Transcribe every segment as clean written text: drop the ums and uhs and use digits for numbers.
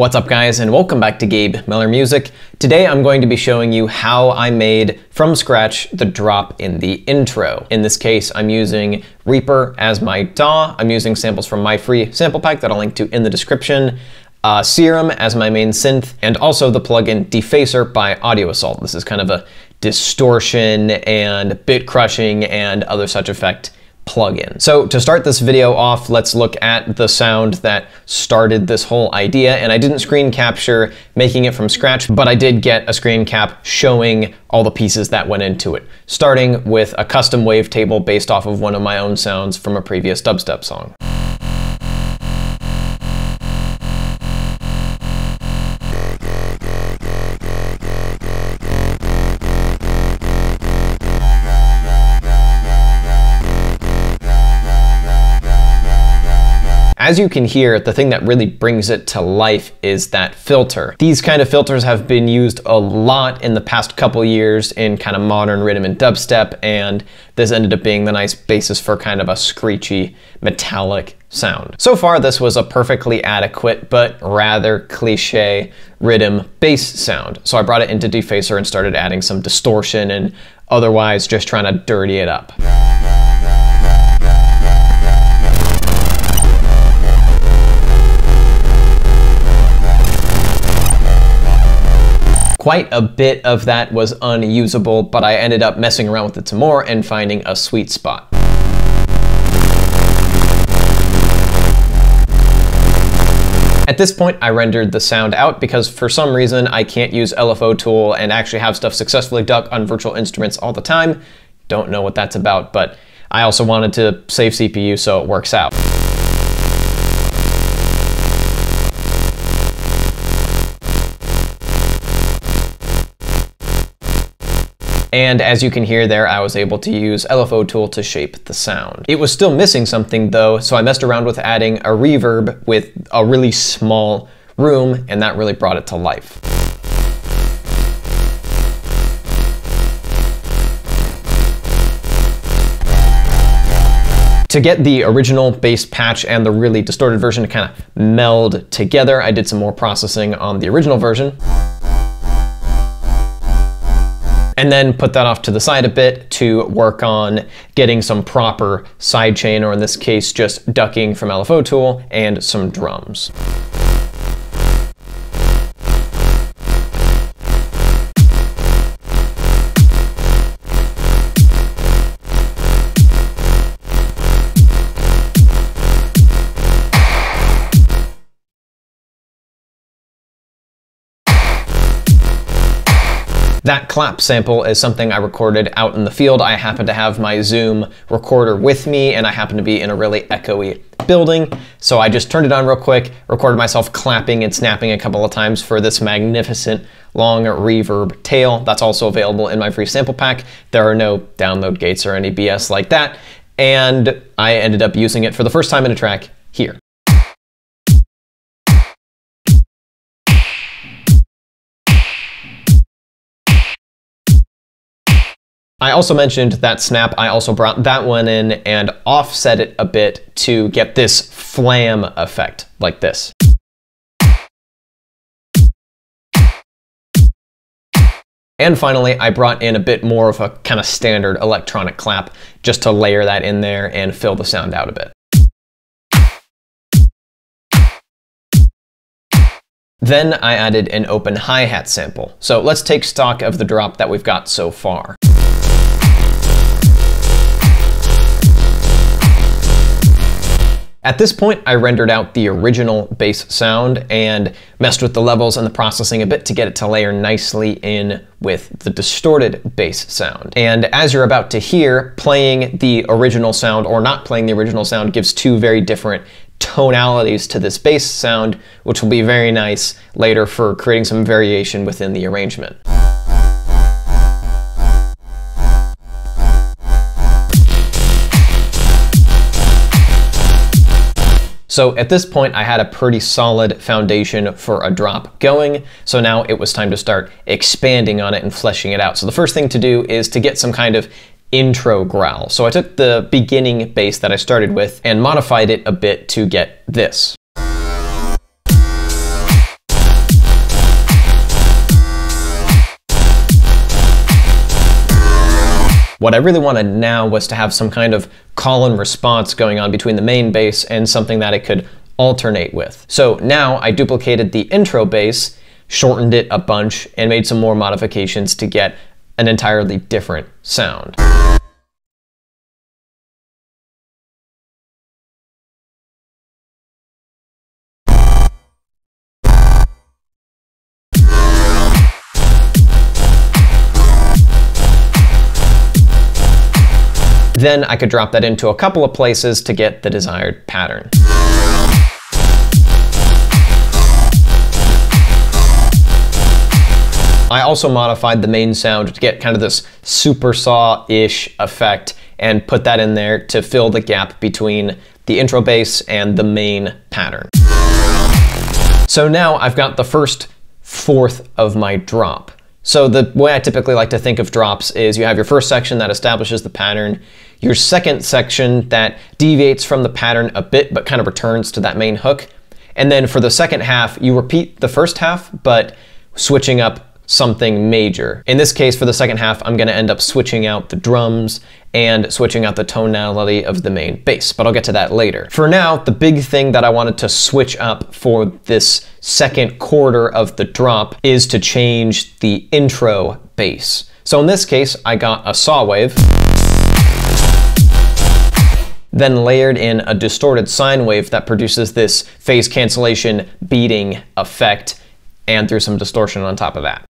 What's up guys, and welcome back to Gabe Miller Music. Today I'm going to be showing you how I made from scratch the drop in the intro. In this case, I'm using Reaper as my DAW. I'm using samples from my free sample pack that I'll link to in the description. Serum as my main synth, and also the plugin Defacer by Audio Assault. This is kind of a distortion and bit crushing and other such effect plugin. So to start this video off, let's look at the sound that started this whole idea. And I didn't screen capture making it from scratch, but I did get a screen cap showing all the pieces that went into it, starting with a custom wavetable based off of one of my own sounds from a previous dubstep song. As you can hear, the thing that really brings it to life is that filter. These kind of filters have been used a lot in the past couple years in kind of modern rhythm and dubstep, and this ended up being the nice basis for kind of a screechy, metallic sound. So far, this was a perfectly adequate, but rather cliche rhythm bass sound. So I brought it into Defacer and started adding some distortion and otherwise just trying to dirty it up. Quite a bit of that was unusable, but I ended up messing around with it some more and finding a sweet spot. At this point, I rendered the sound out because for some reason I can't use LFO tool and actually have stuff successfully duck on virtual instruments all the time. Don't know what that's about, but I also wanted to save CPU so it works out. And as you can hear there, I was able to use LFO tool to shape the sound. It was still missing something though, so I messed around with adding a reverb with a really small room, and that really brought it to life. To get the original bass patch and the really distorted version to kind of meld together, I did some more processing on the original version, and then put that off to the side a bit to work on getting some proper sidechain, or in this case, just ducking from LFO tool and some drums. That clap sample is something I recorded out in the field. I happen to have my Zoom recorder with me, and I happen to be in a really echoey building. So I just turned it on real quick, recorded myself clapping and snapping a couple of times for this magnificent long reverb tail. That's also available in my free sample pack. There are no download gates or any BS like that. And I ended up using it for the first time in a track here. I also mentioned that snap. I also brought that one in and offset it a bit to get this flam effect like this. And finally, I brought in a bit more of a kind of standard electronic clap just to layer that in there and fill the sound out a bit. Then I added an open hi-hat sample. So let's take stock of the drop that we've got so far. At this point, I rendered out the original bass sound and messed with the levels and the processing a bit to get it to layer nicely in with the distorted bass sound. And as you're about to hear, playing the original sound or not playing the original sound gives two very different tonalities to this bass sound, which will be very nice later for creating some variation within the arrangement. So at this point, I had a pretty solid foundation for a drop going. So now it was time to start expanding on it and fleshing it out. So the first thing to do is to get some kind of intro growl. So I took the beginning bass that I started with and modified it a bit to get this. What I really wanted now was to have some kind of call and response going on between the main bass and something that it could alternate with. So now I duplicated the intro bass, shortened it a bunch, and made some more modifications to get an entirely different sound. Then I could drop that into a couple of places to get the desired pattern. I also modified the main sound to get kind of this super saw-ish effect and put that in there to fill the gap between the intro bass and the main pattern. So now I've got the first fourth of my drop. So the way I typically like to think of drops is you have your first section that establishes the pattern, your second section that deviates from the pattern a bit but kind of returns to that main hook, and then for the second half you repeat the first half but switching up something major. In this case for the second half I'm going to end up switching out the drums and switching out the tonality of the main bass, but I'll get to that later. For now, the big thing that I wanted to switch up for this second quarter of the drop is to change the intro bass. So in this case, I got a saw wave, then layered in a distorted sine wave that produces this phase cancellation beating effect, and threw some distortion on top of that.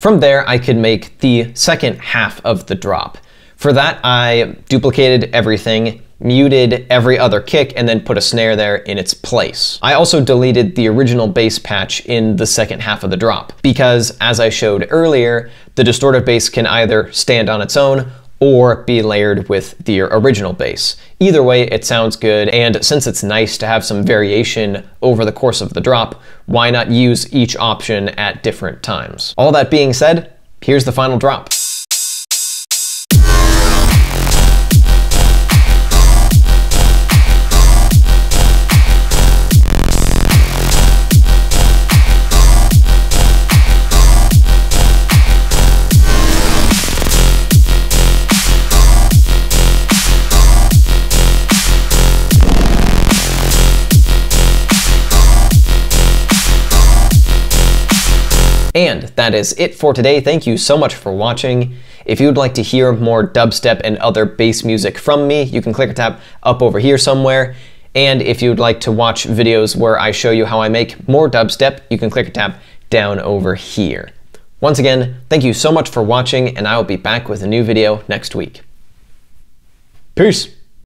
From there, I could make the second half of the drop. For that, I duplicated everything, muted every other kick, and then put a snare there in its place. I also deleted the original bass patch in the second half of the drop, because as I showed earlier, the distorted bass can either stand on its own or be layered with the original bass. Either way, it sounds good, and since it's nice to have some variation over the course of the drop, why not use each option at different times? All that being said, here's the final drop. And that is it for today. Thank you so much for watching. If you'd like to hear more dubstep and other bass music from me, you can click or tap up over here somewhere. And if you'd like to watch videos where I show you how I make more dubstep, you can click or tap down over here. Once again, thank you so much for watching, and I will be back with a new video next week. Peace.